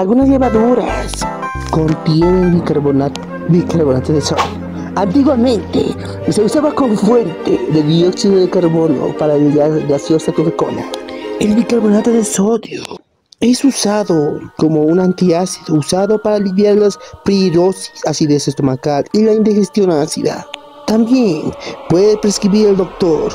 Algunas levaduras contienen bicarbonato de sodio. Antiguamente se usaba como fuente de dióxido de carbono para la gaseosa Coca-Cola. El bicarbonato de sodio es usado como un antiácido, usado para aliviar las piridosis, acidez estomacal y la indigestión ácida. También puede prescribir el doctor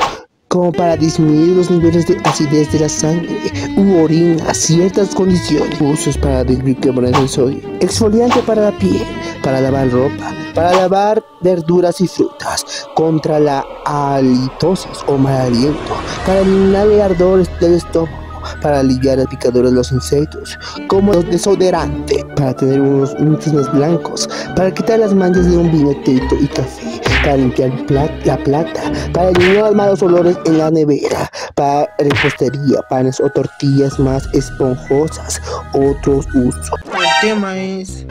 como para disminuir los niveles de acidez de la sangre u orina, ciertas condiciones. Usos para el bicarbonato de sodio: exfoliante para la piel, para lavar ropa, para lavar verduras y frutas, contra la halitosis o mal aliento, para eliminar el ardor del estómago, para aliviar las picaduras de los insectos, como los desodorantes, para tener unos intestinos blancos, para quitar las manchas de un vino tinto y café, para limpiar la plata, para eliminar los malos olores en la nevera, para repostería, panes o tortillas más esponjosas. Otros usos. El tema es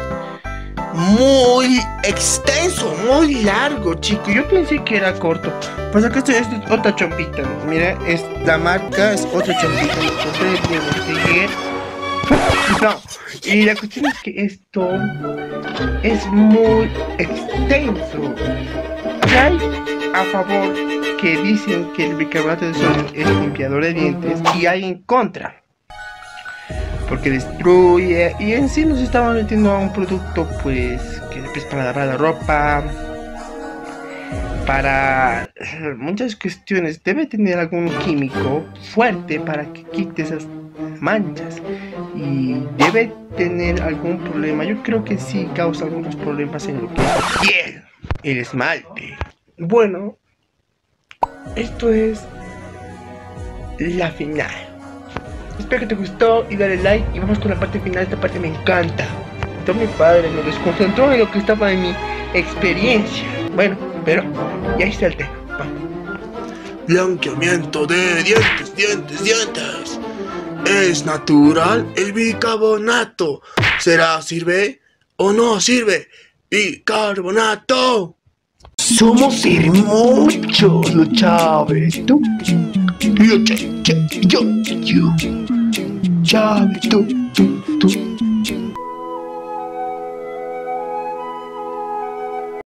muy extenso, muy largo, chico. Yo pensé que era corto. Pues acá estoy, es otra chompita. Mira, es la marca, es otra chompita. Ustedes pueden seguir. No, y la cuestión es que esto es muy extenso. Hay a favor que dicen que el bicarbonato de sodio es limpiador de dientes, y hay en contra, porque destruye, y en sí nos estamos metiendo a un producto pues que es para lavar la ropa, para muchas cuestiones. Debe tener algún químico fuerte para que quite esas manchas, y debe tener algún problema. Yo creo que sí causa algunos problemas en lo que es la piel, el esmalte. Bueno, esto es la final. Espero que te gustó y dale like, y vamos con la parte final. Esta parte me encanta. Está muy padre, me desconcentró en lo que estaba en mi experiencia. Bueno, pero ya hice el tema. Blanqueamiento de dientes. ¿Es natural el bicarbonato? ¿Será sirve o no sirve? ¡Bicarbonato! Somos muchos los Chávez. Tú, yo, Chávez, tú.